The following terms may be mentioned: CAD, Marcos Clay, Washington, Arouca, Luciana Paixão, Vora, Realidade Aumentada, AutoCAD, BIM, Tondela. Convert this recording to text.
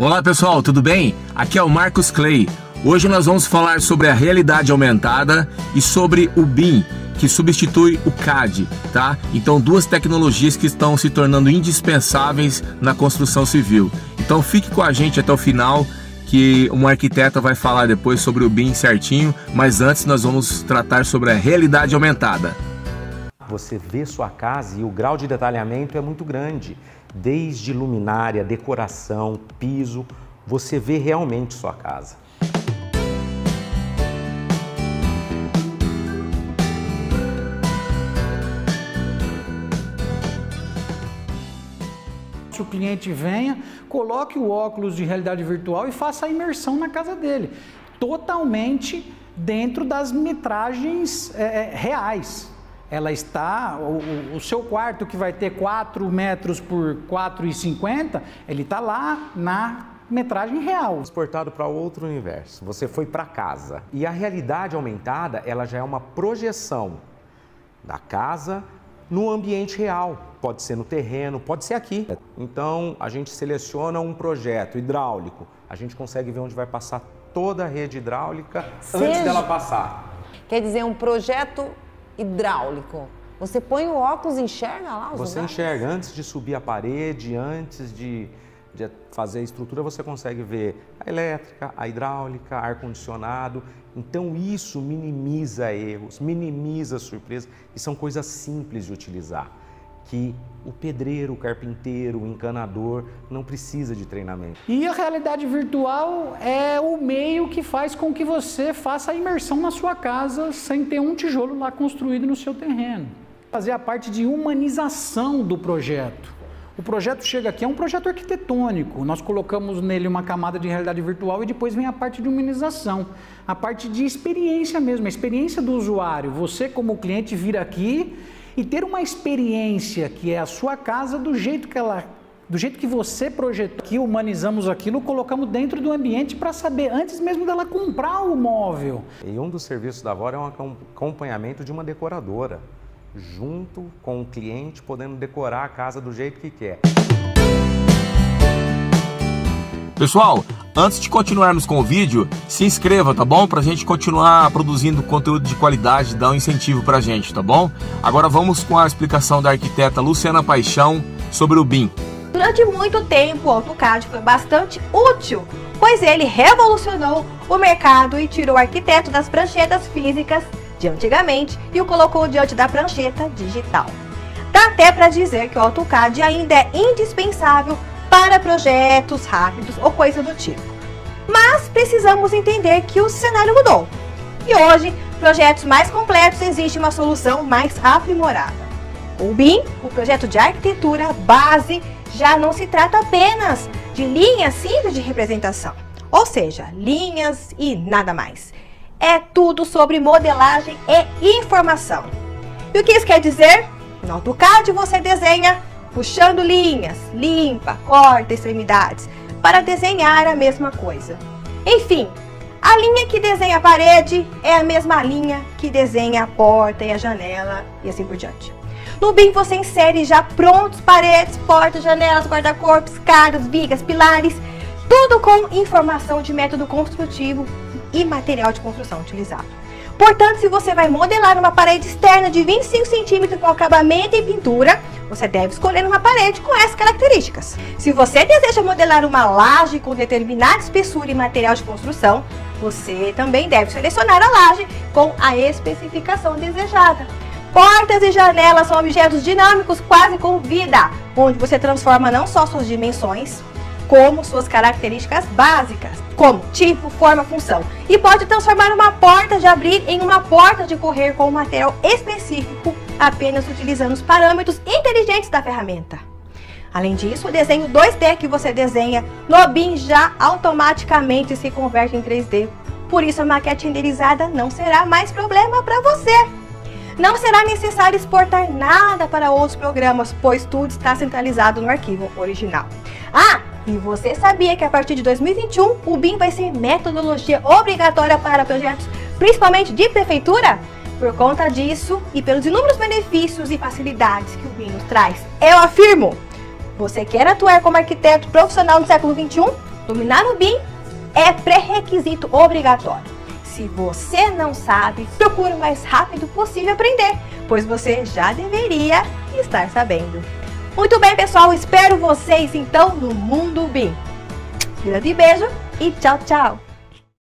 Olá pessoal, tudo bem? Aqui é o Marcos Clay. Hoje nós vamos falar sobre a realidade aumentada e sobre o BIM, que substitui o CAD, tá? Então, duas tecnologias que estão se tornando indispensáveis na construção civil. Então, fique com a gente até o final, que um arquiteta vai falar depois sobre o BIM certinho, mas antes nós vamos tratar sobre a realidade aumentada. Você vê sua casa e o grau de detalhamento é muito grande, desde luminária, decoração, piso, você vê realmente sua casa. O cliente venha, coloque o óculos de realidade virtual e faça a imersão na casa dele, totalmente dentro das metragens reais. Ela está, o seu quarto que vai ter 4 metros por 4,50, ele está lá na metragem real. Exportado para outro universo, você foi para casa. E a realidade aumentada, ela já é uma projeção da casa no ambiente real. Pode ser no terreno, pode ser aqui. Então, a gente seleciona um projeto hidráulico, a gente consegue ver onde vai passar toda a rede hidráulica antes dela passar. Quer dizer, um projeto hidráulico. Você põe o óculos e enxerga lá os lugares? Você enxerga. Antes de subir a parede, antes de fazer a estrutura, você consegue ver a elétrica, a hidráulica, ar-condicionado. Então, isso minimiza erros, minimiza surpresas e são coisas simples de utilizar, que o pedreiro, o carpinteiro, o encanador não precisa de treinamento. E a realidade virtual é o meio que faz com que você faça a imersão na sua casa sem ter um tijolo lá construído no seu terreno. Fazer a parte de humanização do projeto. O projeto chega aqui, é um projeto arquitetônico, nós colocamos nele uma camada de realidade virtual e depois vem a parte de humanização, a parte de experiência mesmo, a experiência do usuário. Você como cliente vir aqui e ter uma experiência que é a sua casa do jeito que ela, do jeito que você projetou, que humanizamos aquilo, colocamos dentro do ambiente para saber antes mesmo dela comprar o móvel. E um dos serviços da Vora é um acompanhamento de uma decoradora, junto com o cliente podendo decorar a casa do jeito que quer. Pessoal, antes de continuarmos com o vídeo, se inscreva, tá bom? Pra gente continuar produzindo conteúdo de qualidade, dá um incentivo pra gente, tá bom? Agora vamos com a explicação da arquiteta Luciana Paixão sobre o BIM. Durante muito tempo, o AutoCAD foi bastante útil, pois ele revolucionou o mercado e tirou o arquiteto das pranchetas físicas de antigamente e o colocou diante da prancheta digital. Dá até para dizer que o AutoCAD ainda é indispensável para projetos rápidos ou coisa do tipo. Mas precisamos entender que o cenário mudou. E hoje, projetos mais complexos existe uma solução mais aprimorada. O BIM, o projeto de arquitetura base, já não se trata apenas de linhas simples de representação. Ou seja, linhas e nada mais. É tudo sobre modelagem e informação. E o que isso quer dizer? No AutoCAD você desenha puxando linhas, limpa, corta extremidades, para desenhar a mesma coisa. Enfim, a linha que desenha a parede é a mesma linha que desenha a porta e a janela e assim por diante. No BIM você insere já prontos paredes, portas, janelas, guarda-corpos, escadas, vigas, pilares, tudo com informação de método construtivo e material de construção utilizado. Portanto, se você vai modelar uma parede externa de 25 cm com acabamento e pintura, você deve escolher uma parede com essas características. Se você deseja modelar uma laje com determinada espessura e material de construção, você também deve selecionar a laje com a especificação desejada. Portas e janelas são objetos dinâmicos quase com vida, onde você transforma não só suas dimensões, como suas características básicas, como tipo, forma, função. E pode transformar uma porta de abrir em uma porta de correr com um material específico, apenas utilizando os parâmetros inteligentes da ferramenta. Além disso, o desenho 2D que você desenha no BIM já automaticamente se converte em 3D. Por isso, a maquete renderizada não será mais problema para você. Não será necessário exportar nada para outros programas, pois tudo está centralizado no arquivo original. Ah! E você sabia que a partir de 2021 o BIM vai ser metodologia obrigatória para projetos, principalmente de prefeitura? Por conta disso e pelos inúmeros benefícios e facilidades que o BIM nos traz, eu afirmo! Você quer atuar como arquiteto profissional no século XXI? Dominar o BIM é pré-requisito obrigatório. Se você não sabe, procure o mais rápido possível aprender, pois você já deveria estar sabendo. Muito bem, pessoal, espero vocês então no Mundo BIM. Grande beijo e tchau, tchau!